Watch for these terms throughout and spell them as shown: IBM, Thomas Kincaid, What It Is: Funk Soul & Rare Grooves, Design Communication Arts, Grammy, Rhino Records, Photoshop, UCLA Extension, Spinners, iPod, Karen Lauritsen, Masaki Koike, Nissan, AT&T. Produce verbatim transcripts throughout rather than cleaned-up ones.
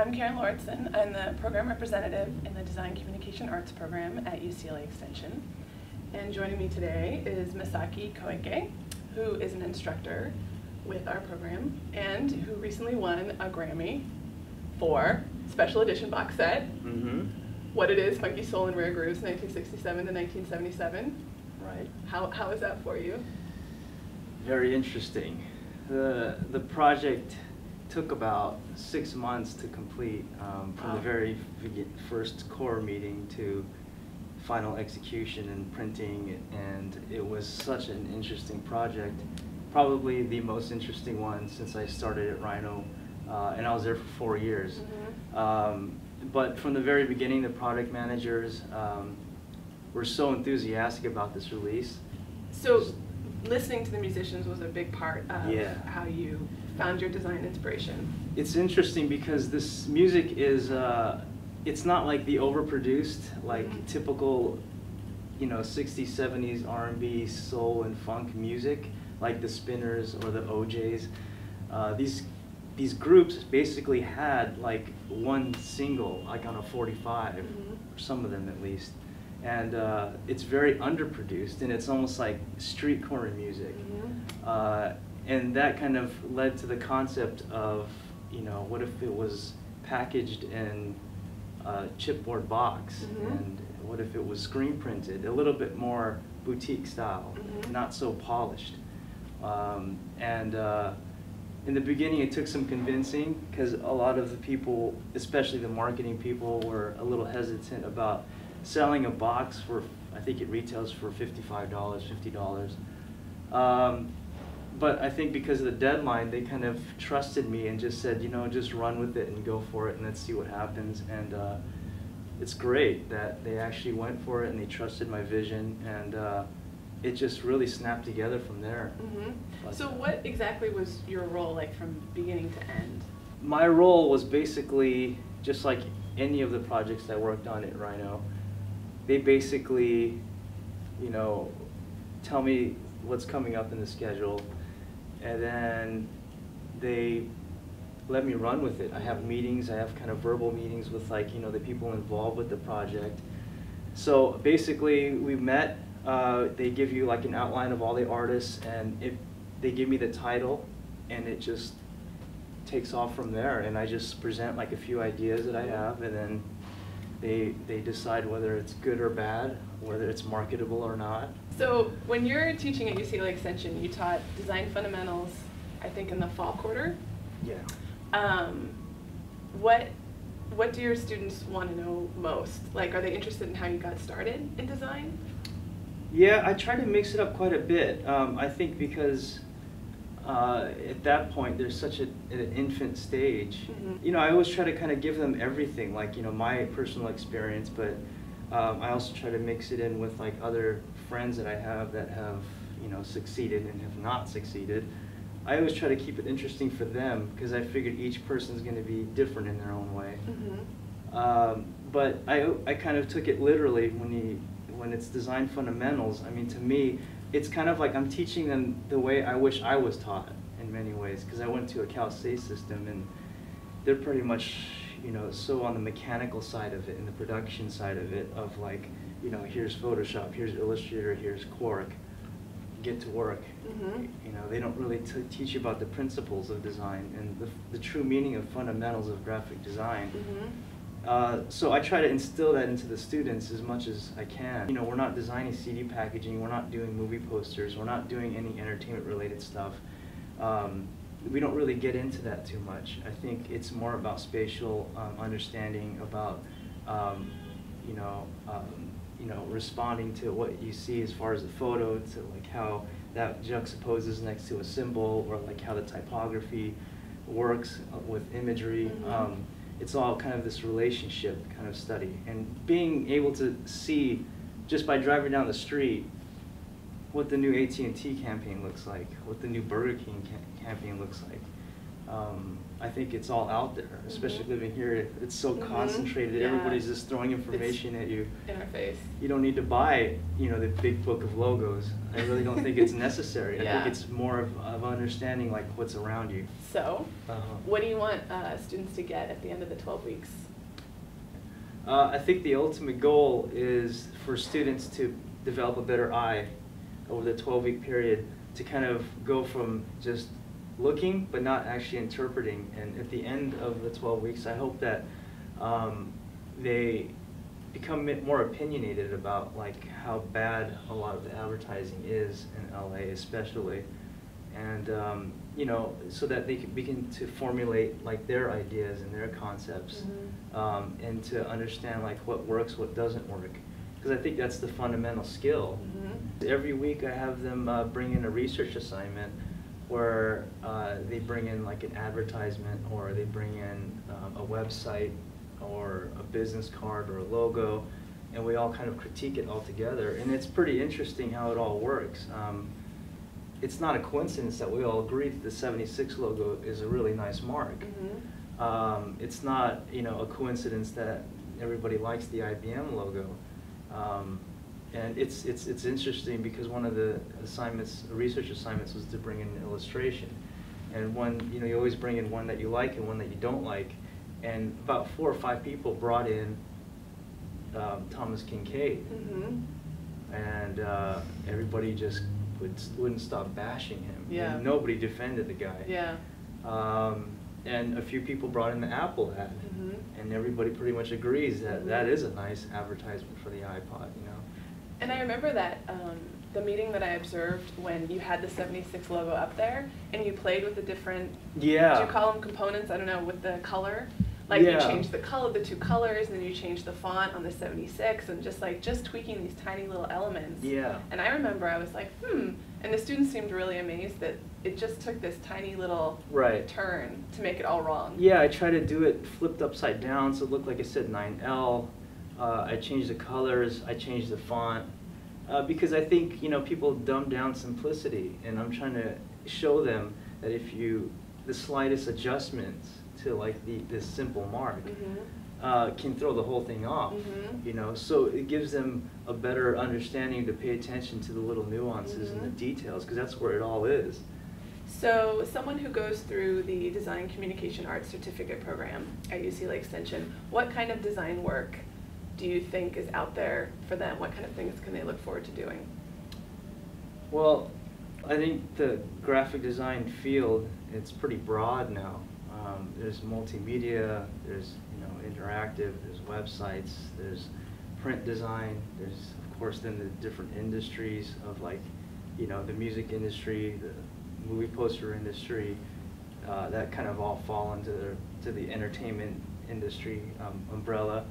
I'm Karen Lauritsen. I'm the program representative in the Design Communication Arts program at U C L A Extension. And joining me today is Masaki Koike, who is an instructor with our program and who recently won a Grammy for special edition box set, mm-hmm. What It Is: Funk Soul and Rare Grooves, nineteen sixty-seven to nineteen seventy-seven. Right. How, how is that for you? Very interesting. The, the project took about six months to complete, um, from wow. the very first core meeting to final execution and printing, and it was such an interesting project. Probably the most interesting one since I started at Rhino, uh, and I was there for four years. Mm-hmm. um, but from the very beginning, the product managers um, were so enthusiastic about this release. So listening to the musicians was a big part of yeah. how you found your design inspiration. It's interesting because this music is, uh, it's not like the overproduced, like mm-hmm. typical, you know, sixties, seventies R and B, soul and funk music, like the Spinners or the O Js. Uh, these, these groups basically had like one single, like on a forty-five, mm-hmm. some of them at least. And uh, it's very underproduced, and it's almost like street corner music. Mm-hmm. uh, and that kind of led to the concept of, you know, what if it was packaged in a chipboard box, mm-hmm. and what if it was screen printed, a little bit more boutique style, mm-hmm. not so polished. Um, and uh, in the beginning it took some convincing, because a lot of the people, especially the marketing people, were a little hesitant about selling a box for, I think it retails for fifty-five dollars, fifty dollars. Um, but I think because of the deadline, they kind of trusted me and just said, you know, just run with it and go for it and let's see what happens. And uh, it's great that they actually went for it and they trusted my vision, and uh, it just really snapped together from there. Mm-hmm. So what exactly was your role, like from beginning to end? My role was basically just like any of the projects I worked on at Rhino. They basically, you know, tell me what's coming up in the schedule, and then they let me run with it. I have meetings, I have kind of verbal meetings with, like, you know, the people involved with the project. So basically we met, uh, they give you like an outline of all the artists, and if they give me the title, and it just takes off from there, and I just present like a few ideas that I have, and then They, they decide whether it's good or bad, whether it's marketable or not. So when you're teaching at U C L A Extension, you taught design fundamentals, I think, in the fall quarter? Yeah. Um, what, what do your students want to know most? Like, are they interested in how you got started in design? Yeah, I try to mix it up quite a bit. Um, I think because uh, at that point, there's such a, an infant stage. Mm-hmm. You know, I always try to kind of give them everything, like, you know, my personal experience, but um, I also try to mix it in with like other friends that I have that have, you know, succeeded and have not succeeded. I always try to keep it interesting for them, because I figured each person's going to be different in their own way. Mm-hmm. um, but I, I kind of took it literally when you, when it's design fundamentals. I mean, to me, it's kind of like I'm teaching them the way I wish I was taught in many ways, because I went to a Cal State system, and they're pretty much, you know, so on the mechanical side of it and the production side of it, of like, you know, here's Photoshop, here's Illustrator, here's Quark, get to work. Mm-hmm. You know, they don't really t teach you about the principles of design and the, the true meaning of fundamentals of graphic design. Mm-hmm. Uh, so I try to instill that into the students as much as I can. You know, we're not designing C D packaging, we're not doing movie posters, we're not doing any entertainment related stuff. Um, we don't really get into that too much. I think it's more about spatial um, understanding, about, um, you know, um, you know, responding to what you see as far as the photo, to like how that juxtaposes next to a symbol, or like how the typography works with imagery. Mm-hmm. um, It's all kind of this relationship kind of study, and being able to see just by driving down the street what the new A T and T campaign looks like, what the new Burger King ca campaign looks like. um, I think it's all out there, especially mm-hmm. living here. It's so mm-hmm. concentrated. Yeah. Everybody's just throwing information it's at you. In our face. You don't need to buy, you know, the big book of logos. I really don't think it's necessary. Yeah. I think it's more of, of understanding like what's around you. So, uh-huh. what do you want uh, students to get at the end of the twelve weeks? Uh, I think the ultimate goal is for students to develop a better eye over the twelve-week period, to kind of go from just looking but not actually interpreting. And at the end of the twelve weeks, I hope that um, they become more opinionated about like how bad a lot of the advertising is in L A especially, and um, you know, so that they can begin to formulate like their ideas and their concepts, mm-hmm. um, and to understand like what works, what doesn't work. Because I think that's the fundamental skill. Mm-hmm. Every week I have them uh, bring in a research assignment where uh, they bring in like an advertisement, or they bring in um, a website or a business card or a logo, and we all kind of critique it all together. And it's pretty interesting how it all works. Um, it's not a coincidence that we all agree that the seventy-six logo is a really nice mark. Mm-hmm. um, it's not, you know, a coincidence that everybody likes the I B M logo. Um, and it's, it's, it's interesting because one of the assignments, research assignments, was to bring in an illustration. And one, you know, you always bring in one that you like and one that you don't like. And about four or five people brought in um, Thomas Kincaid. Mm-hmm. And uh, everybody just would, wouldn't stop bashing him. Yeah. And nobody defended the guy. Yeah. Um, and a few people brought in the Apple ad. Mm-hmm. And everybody pretty much agrees that that is a nice advertisement for the iPod, you know. And I remember that um, the meeting that I observed when you had the seventy-six logo up there and you played with the different, yeah. did you call them components? I don't know, with the color? Like yeah. you changed the color, the two colors, and then you changed the font on the seventy-six, and just like just tweaking these tiny little elements. Yeah. And I remember I was like, hmm. And the students seemed really amazed that it just took this tiny little right. turn to make it all wrong. Yeah, I tried to do it flipped upside down, so it looked like it said nine L. Uh, I changed the colors, I changed the font, uh, because I think, you know, people dumb down simplicity, and I'm trying to show them that if you, the slightest adjustments to like the, this simple mark, mm-hmm. uh, can throw the whole thing off, mm-hmm. you know, so it gives them a better understanding to pay attention to the little nuances mm-hmm. and the details, because that's where it all is. So someone who goes through the Design Communication Arts Certificate Program at U C L A Extension, what kind of design work do you think is out there for them? What kind of things can they look forward to doing? Well, I think the graphic design field, it's pretty broad now. Um, there's multimedia, there's, you know, interactive, there's websites, there's print design, there's of course then the different industries of like, you know, the music industry, the movie poster industry, uh, that kind of all fall into the, to the entertainment industry um, umbrella,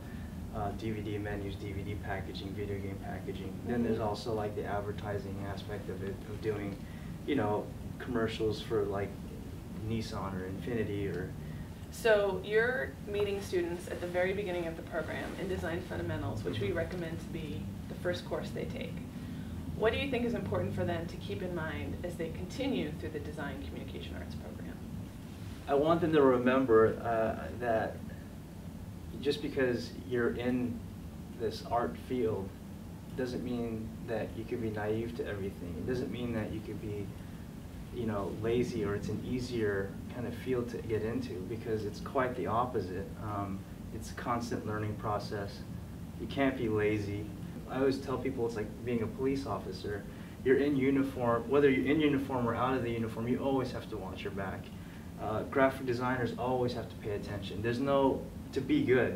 uh, D V D menus, D V D packaging, video game packaging. Mm-hmm. Then there's also like the advertising aspect of it, of doing, you know, commercials for like Nissan or Infinity or... So you're meeting students at the very beginning of the program in Design Fundamentals, which we recommend to be the first course they take. What do you think is important for them to keep in mind as they continue through the Design Communication Arts program? I want them to remember uh, that just because you're in this art field doesn't mean that you can be naive to everything. It doesn't mean that you could be, you know, lazy, or it's an easier kind of field to get into, because it's quite the opposite. Um, it's a constant learning process. You can't be lazy. I always tell people it's like being a police officer. You're in uniform, whether you're in uniform or out of the uniform, you always have to watch your back. Uh, graphic designers always have to pay attention. There's no, to be good,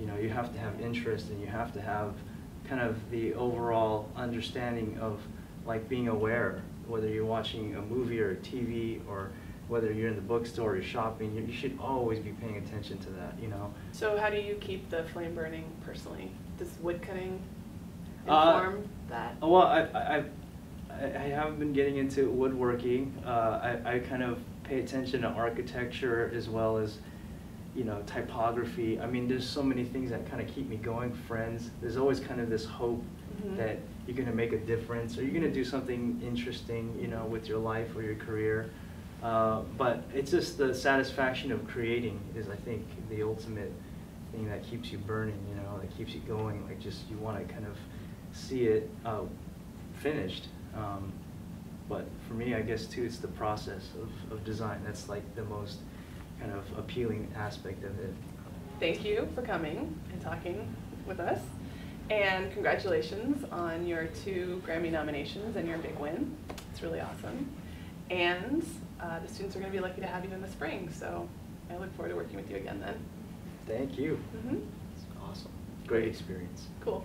you know, you have to have interest, and you have to have kind of the overall understanding of like being aware. Whether you're watching a movie or a T V, or whether you're in the bookstore or shopping, you should always be paying attention to that, you know. So how do you keep the flame burning personally? Does woodcutting inform uh, that? Well, I, I, I haven't been getting into woodworking. Uh, I, I kind of pay attention to architecture as well as, you know, typography. I mean, there's so many things that kind of keep me going, friends. There's always kind of this hope mm-hmm. that you're going to make a difference, or you're going to do something interesting, you know, with your life or your career. Uh, but it's just the satisfaction of creating is, I think, the ultimate thing that keeps you burning, you know, that keeps you going. Like, just you want to kind of see it uh, finished. Um, but for me, I guess, too, it's the process of, of design. That's like the most kind of appealing aspect of it. Thank you for coming and talking with us. And congratulations on your two Grammy nominations and your big win. It's really awesome. And uh, the students are going to be lucky to have you in the spring, so I look forward to working with you again then. Thank you. Mm-hmm. It's awesome. Great experience. Cool.